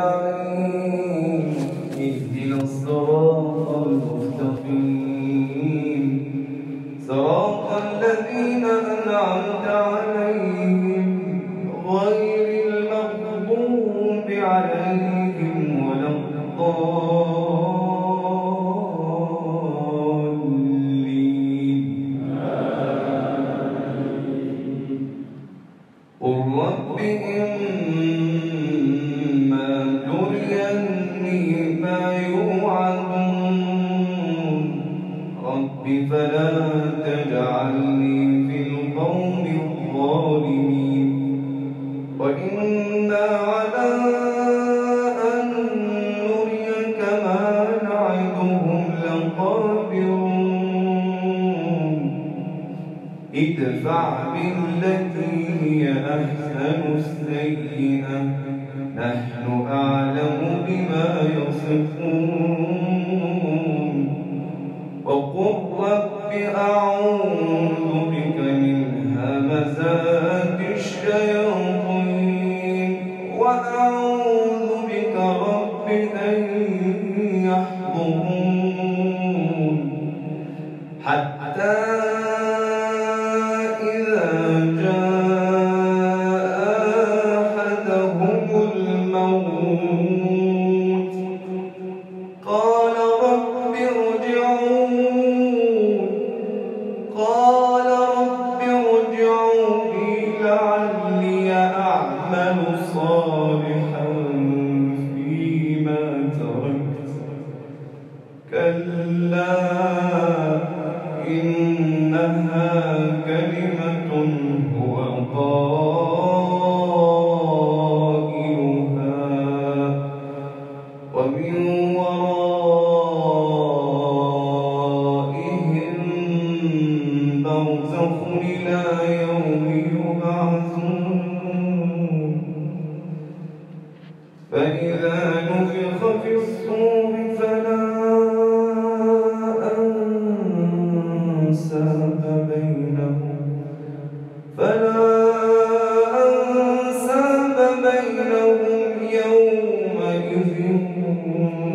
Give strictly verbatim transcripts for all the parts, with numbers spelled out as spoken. اهدنا الصراط المستقيم صراط الذين أنعمت عليهم غير المغضوب عليهم ولا الضالين. قل رب فلا تجعلني في القوم الظالمين. وإنا على أن نريك ما نعدهم لقادرون. ادفع بالتي هي أحسن السيئة نحن أعلم بما يصفون. وقل رب أعوذ بك من همزات الشياطين وأعوذ بك رب أن يحضرون. حتى إذا جاء أحدهم الموت قال رب ارجعون قال رب ارجعوني لعلي أعمل صالحا فيما تركت. كلا إنها كلمة هو قائلها ومن إلى يوم يبعثون. فإذا نفخ في الصور فلا أنساب بينهم فلا أنساب بينهم يومئذ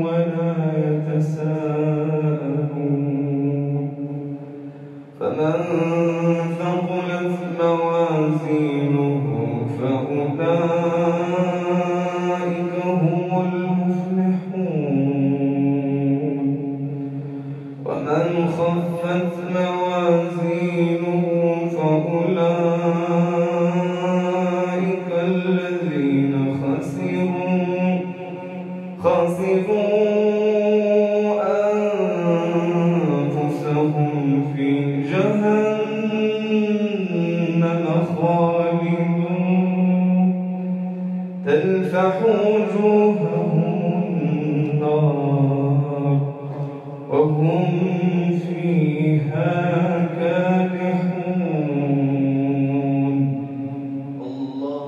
ولا يتساءلون. فمن فأولئك هم المفلحون. ومن خفت موازينه فأولئك الذين خسروا خسروا أنفسهم في جهنم خالدون. تلفح وجوههم النار وهم فيها كادحون. الله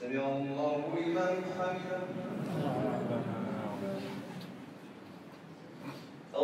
سمع الله لمن حمده.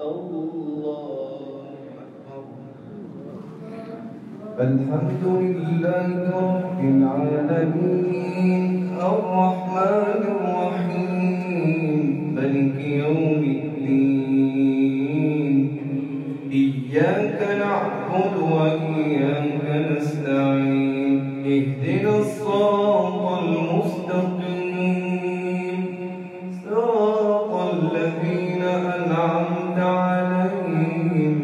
الله أكبر. الحمد لله رب العالمين الرحمن الرحيم مالك يوم الدين. إياك نعبد وإياك نستعين اهدنا الصراط المستقيم صراط الذين أنعمت عليهم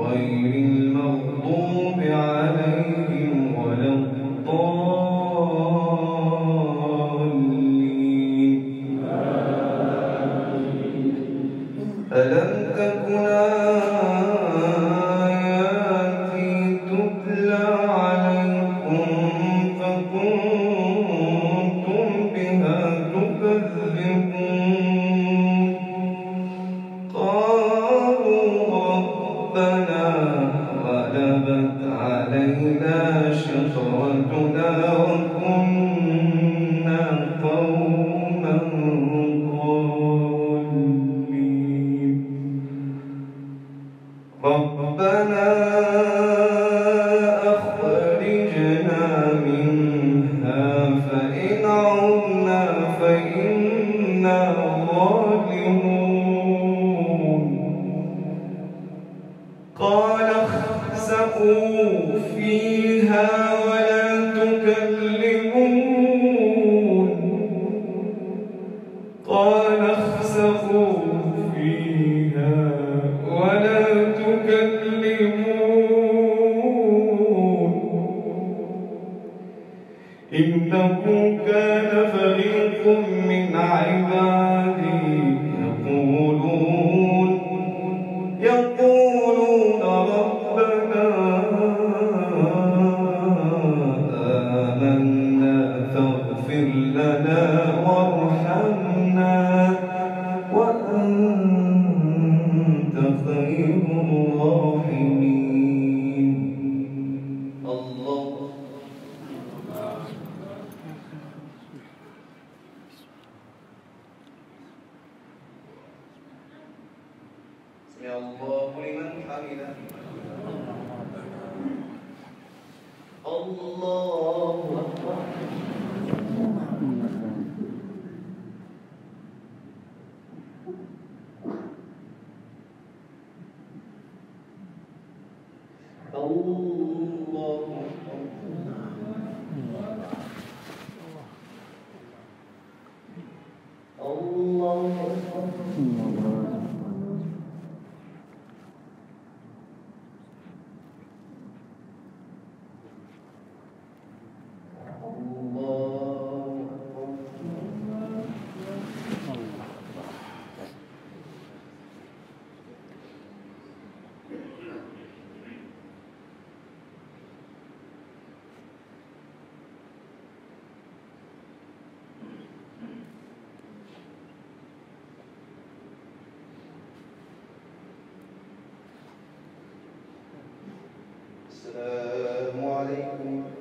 غير المغضوب عليهم ولا الضالين. ألم السلام عليكم.